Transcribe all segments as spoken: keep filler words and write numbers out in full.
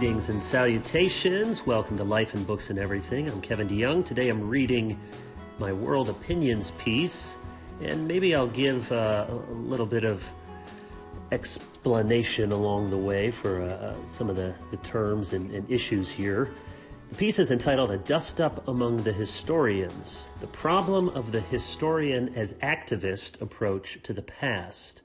Greetings and salutations. Welcome to Life in Books and Everything. I'm Kevin DeYoung. Today I'm reading my World Opinions piece, and maybe I'll give uh, a little bit of explanation along the way for uh, some of the, the terms and, and issues here. The piece is entitled, A Dust-Up Among the Historians, The Problem of the Historian as Activist Approach to the Past.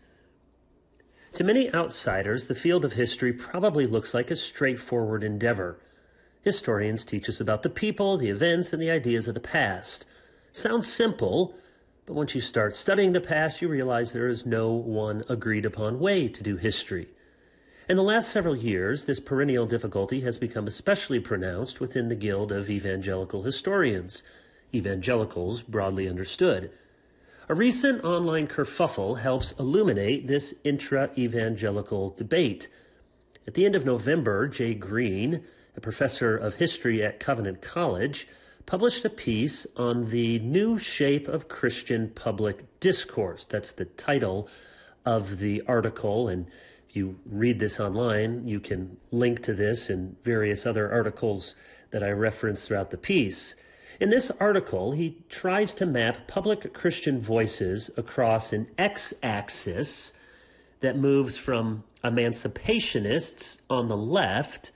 To many outsiders, the field of history probably looks like a straightforward endeavor. Historians teach us about the people, the events, and the ideas of the past. Sounds simple, but once you start studying the past, you realize there is no one agreed-upon way to do history. In the last several years, this perennial difficulty has become especially pronounced within the guild of evangelical historians, evangelicals broadly understood. A recent online kerfuffle helps illuminate this intra-evangelical debate. At the end of November, Jay Green, a professor of history at Covenant College, published a piece on the new shape of Christian public discourse. That's the title of the article, and if you read this online, you can link to this and various other articles that I referenced throughout the piece. In this article, he tries to map public Christian voices across an x-axis that moves from emancipationists on the left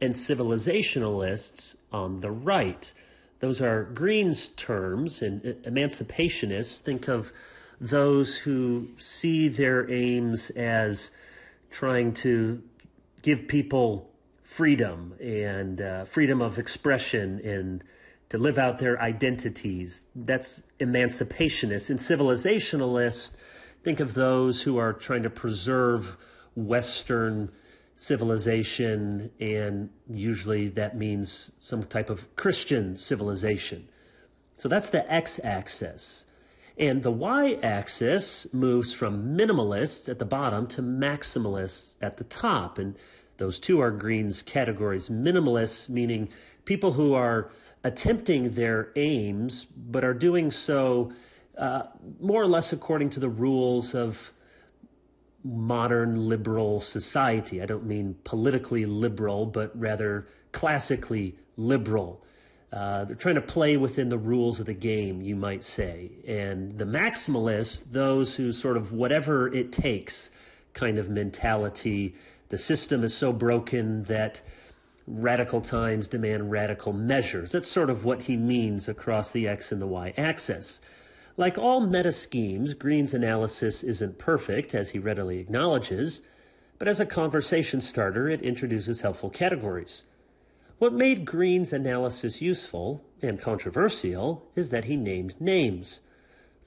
and civilizationalists on the right. Those are Green's terms, and emancipationists, think of those who see their aims as trying to give people freedom and uh, freedom of expression and to live out their identities. That's emancipationists. And civilizationalists, think of those who are trying to preserve Western civilization, and usually that means some type of Christian civilization. So that's the x-axis. And the y-axis moves from minimalists at the bottom to maximalists at the top. And those two are Green's categories. Minimalists, meaning people who are attempting their aims, but are doing so uh, more or less according to the rules of modern liberal society. I don't mean politically liberal, but rather classically liberal. Uh, they're trying to play within the rules of the game, you might say. And the maximalists, those who sort of whatever it takes kind of mentality. The system is so broken that radical times demand radical measures. That's sort of what he means across the X and the Y axis. Like all meta schemes, Green's analysis isn't perfect, as he readily acknowledges, but as a conversation starter, it introduces helpful categories. What made Green's analysis useful and controversial is that he named names.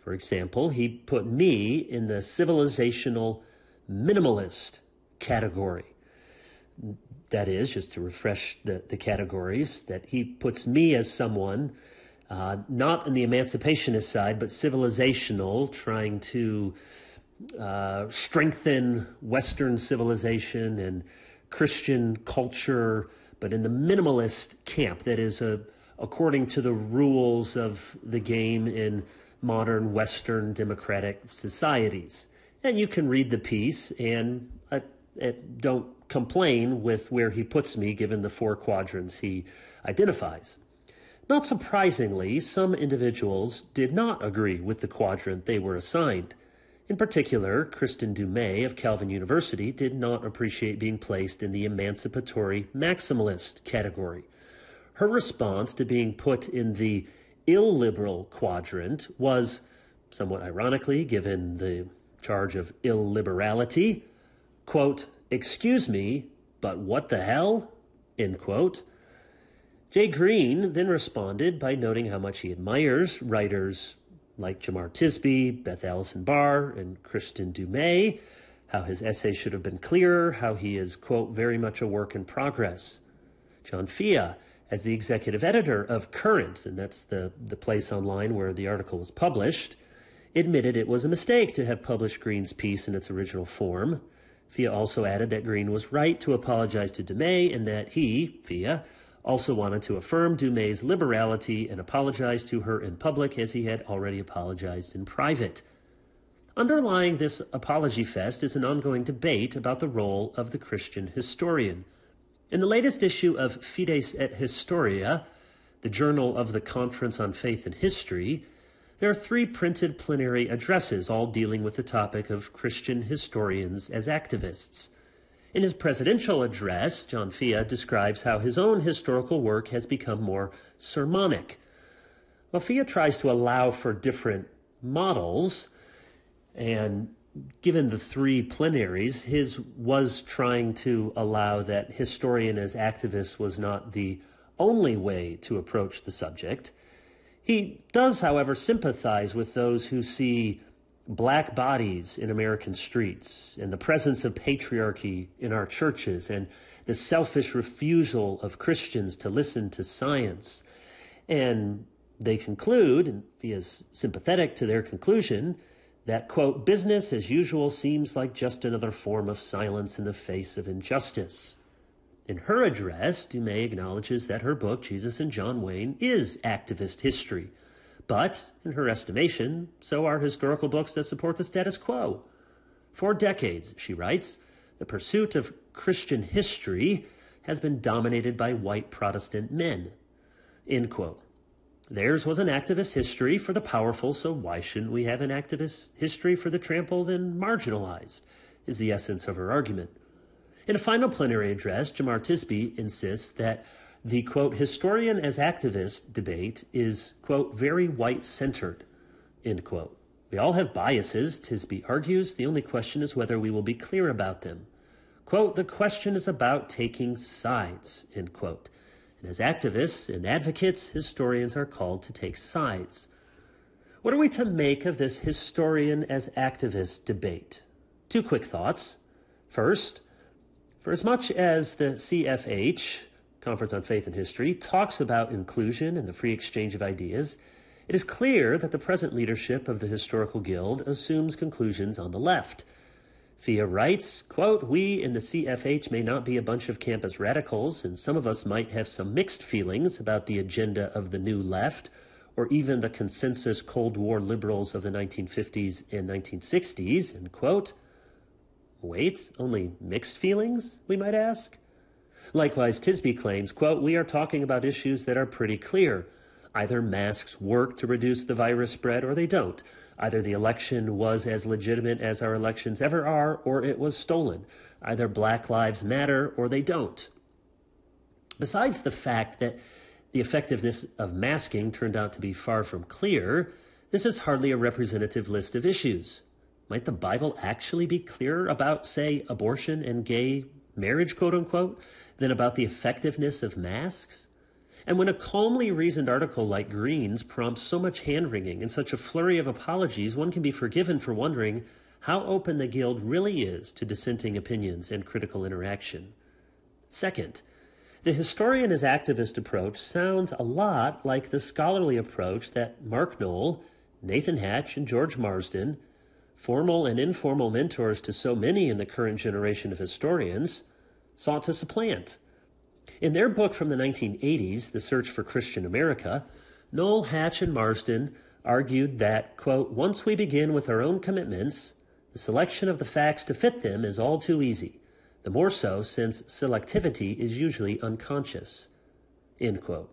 For example, he put me in the civilizational minimalist category. That is, just to refresh the, the categories, that he puts me as someone uh, not on the emancipationist side, but civilizational, trying to uh, strengthen Western civilization and Christian culture, but in the minimalist camp, that is, a, according to the rules of the game in modern Western democratic societies. And you can read the piece, and I, I don't complain with where he puts me, given the four quadrants he identifies. Not surprisingly, some individuals did not agree with the quadrant they were assigned. In particular, Kristin Du Mez of Calvin University did not appreciate being placed in the emancipatory maximalist category. Her response to being put in the illiberal quadrant was, somewhat ironically, given the charge of illiberality, quote, "Excuse me, but what the hell?" End quote. Jay Green then responded by noting how much he admires writers like Jamar Tisby, Beth Allison Barr, and Kristin Du Mez, how his essay should have been clearer, how he is, quote, "very much a work in progress." John Fea, as the executive editor of Current, and that's the, the place online where the article was published, admitted it was a mistake to have published Green's piece in its original form. Fea also added that Green was right to apologize to Du Mez, and that he, Fea, also wanted to affirm Du Mez's liberality and apologize to her in public as he had already apologized in private. Underlying this apology fest is an ongoing debate about the role of the Christian historian. In the latest issue of Fides et Historia, the journal of the Conference on Faith and History, there are three printed plenary addresses, all dealing with the topic of Christian historians as activists. In his presidential address, John Fea describes how his own historical work has become more sermonic. While Fea tries to allow for different models, and given the three plenaries, his was trying to allow that historian as activist was not the only way to approach the subject. He does, however, sympathize with those who see black bodies in American streets and the presence of patriarchy in our churches and the selfish refusal of Christians to listen to science. And they conclude, and he is sympathetic to their conclusion, that, quote, business as usual seems like just another form of silence in the face of injustice. In her address, Du Mez acknowledges that her book, Jesus and John Wayne, is activist history. But, in her estimation, so are historical books that support the status quo. For decades, she writes, the pursuit of Christian history has been dominated by white Protestant men. End quote. Theirs was an activist history for the powerful, so why shouldn't we have an activist history for the trampled and marginalized, is the essence of her argument. In a final plenary address, Jamar Tisby insists that the, quote, historian as activist debate is, quote, very white-centered, end quote. We all have biases, Tisby argues. The only question is whether we will be clear about them. Quote, the question is about taking sides, end quote. And as activists and advocates, historians are called to take sides. What are we to make of this historian as activist debate? Two quick thoughts. First, for as much as the C F H, Conference on Faith and History, talks about inclusion and the free exchange of ideas, it is clear that the present leadership of the Historical Guild assumes conclusions on the left. Fea writes, quote, we in the C F H may not be a bunch of campus radicals, and some of us might have some mixed feelings about the agenda of the new left, or even the consensus Cold War liberals of the nineteen fifties and nineteen sixties, end quote. Wait, only mixed feelings, we might ask? Likewise, Tisby claims, quote, we are talking about issues that are pretty clear. Either masks work to reduce the virus spread or they don't. Either the election was as legitimate as our elections ever are or it was stolen. Either Black Lives Matter or they don't. Besides the fact that the effectiveness of masking turned out to be far from clear, this is hardly a representative list of issues. Might the Bible actually be clearer about, say, abortion and gay marriage, quote-unquote, than about the effectiveness of masks? And when a calmly reasoned article like Green's prompts so much hand-wringing and such a flurry of apologies, one can be forgiven for wondering how open the Guild really is to dissenting opinions and critical interaction. Second, the historian as activist approach sounds a lot like the scholarly approach that Mark Noll, Nathan Hatch, and George Marsden, formal and informal mentors to so many in the current generation of historians, sought to supplant. In their book from the nineteen eighties, The Search for Christian America, Noll, Hatch, and Marsden argued that, quote, once we begin with our own commitments, the selection of the facts to fit them is all too easy, the more so since selectivity is usually unconscious, end quote.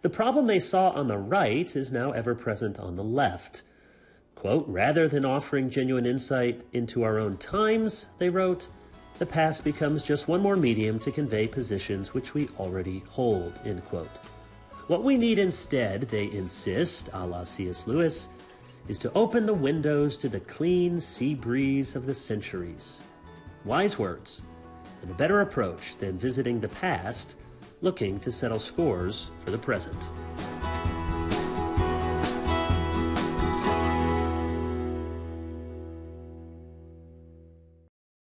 The problem they saw on the right is now ever present on the left. Quote, rather than offering genuine insight into our own times, they wrote, the past becomes just one more medium to convey positions which we already hold, end quote. What we need instead, they insist, a la C S Lewis, is to open the windows to the clean sea breeze of the centuries. Wise words, and a better approach than visiting the past, looking to settle scores for the present.